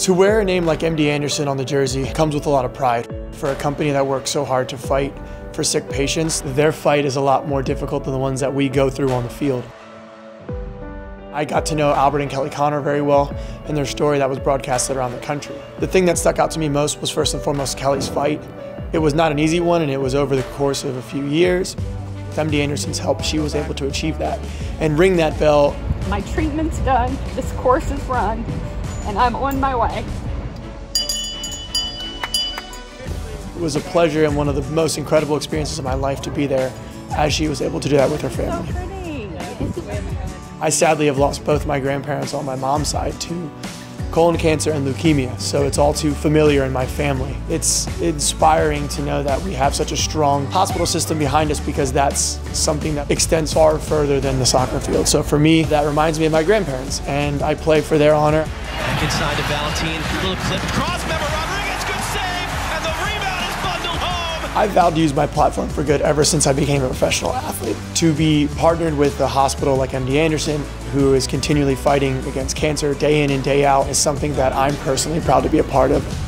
To wear a name like MD Anderson on the jersey comes with a lot of pride. For a company that works so hard to fight for sick patients, their fight is a lot more difficult than the ones that we go through on the field. I got to know Albert and Kelly Connor very well and their story that was broadcasted around the country. The thing that stuck out to me most was first and foremost Kelly's fight. It was not an easy one, and it was over the course of a few years. With MD Anderson's help, she was able to achieve that and ring that bell. My treatment's done, this course is run, and I'm on my way. It was a pleasure and one of the most incredible experiences of my life to be there as she was able to do that with her family. So pretty. I sadly have lost both my grandparents on my mom's side to colon cancer and leukemia, so it's all too familiar in my family. It's inspiring to know that we have such a strong hospital system behind us, because that's something that extends far further than the soccer field. So for me, that reminds me of my grandparents, and I play for their honor. Back inside to Valentin, little clip, cross, member Rodriguez, good save, and the rebound is bundled home. I vowed to use my platform for good ever since I became a professional athlete. To be partnered with a hospital like MD Anderson, who is continually fighting against cancer day in and day out, is something that I'm personally proud to be a part of.